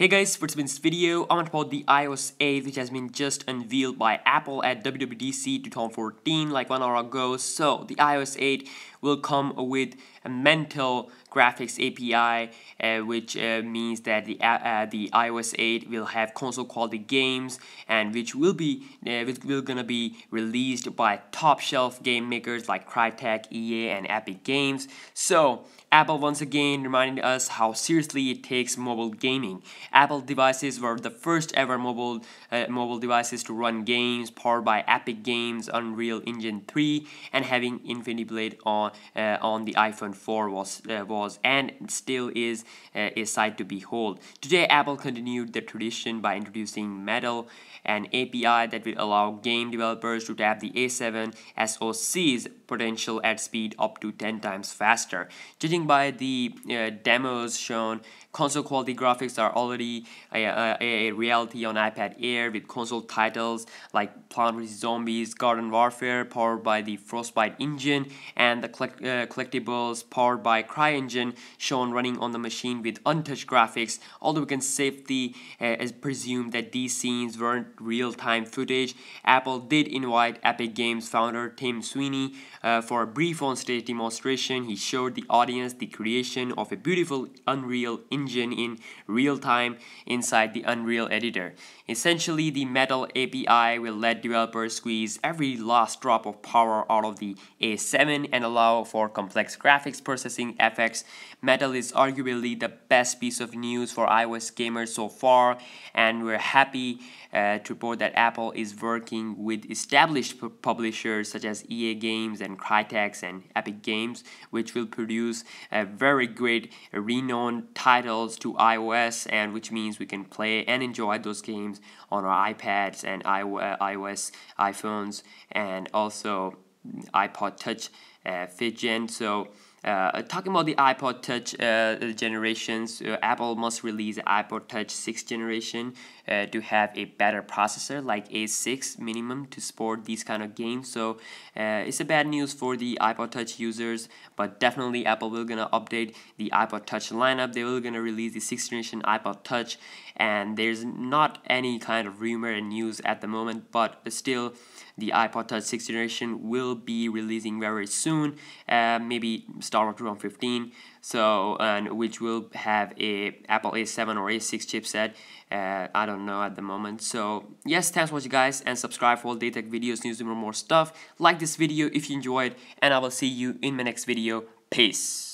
Hey guys, for today's video, I want to talk about the iOS 8 which has been just unveiled by Apple at WWDC 2014 like 1 hour ago. So the iOS 8 will come with a Metal graphics API which means that the iOS 8 will have console quality games and which will be gonna be released by top shelf game makers like Crytek, EA and Epic Games. So Apple once again reminded us how seriously it takes mobile gaming. Apple devices were the first ever mobile devices to run games powered by Epic Games, Unreal Engine 3, and having Infinity Blade on the iPhone 4 was and still is a sight to behold. Today, Apple continued the tradition by introducing Metal, an API that will allow game developers to tap the A7 SoC's potential at speed up to 10 times faster. Judging by the demos shown, console quality graphics are already a reality on iPad Air, with console titles like Plants vs. Zombies, Garden Warfare, powered by the Frostbite engine, and the collectibles powered by CryEngine shown running on the machine with untouched graphics. Although we can safely presume that these scenes weren't real-time footage, Apple did invite Epic Games founder Tim Sweeney for a brief on-stage demonstration. He showed the audience the creation of a beautiful Unreal Engine in real time inside the Unreal Editor. Essentially, the Metal API will let developers squeeze every last drop of power out of the A7 and allow for complex graphics processing effects. Metal is arguably the best piece of news for iOS gamers so far, and we're happy to report that Apple is working with established publishers such as EA Games and Crytek and Epic Games, which will produce very great renowned titles to iOS, and which means we can play and enjoy those games on our iPads and iOS iPhones and also iPod Touch 5th gen. So talking about the iPod Touch generations, Apple must release the iPod Touch 6th generation to have a better processor like A6 minimum to support these kind of games. So it's a bad news for the iPod Touch users, but definitely Apple will gonna update the iPod Touch lineup. They will gonna release the 6th generation iPod Touch, and there's not any kind of rumor and news at the moment, but still the iPod Touch 6th generation will be releasing very soon, maybe start of 2015, so and which will have a Apple A7 or A6 chipset. I don't know at the moment. So yes, thanks for watching guys, and subscribe for all Daytech videos, news and more stuff. Like this video if you enjoyed, and I will see you in my next video. Peace.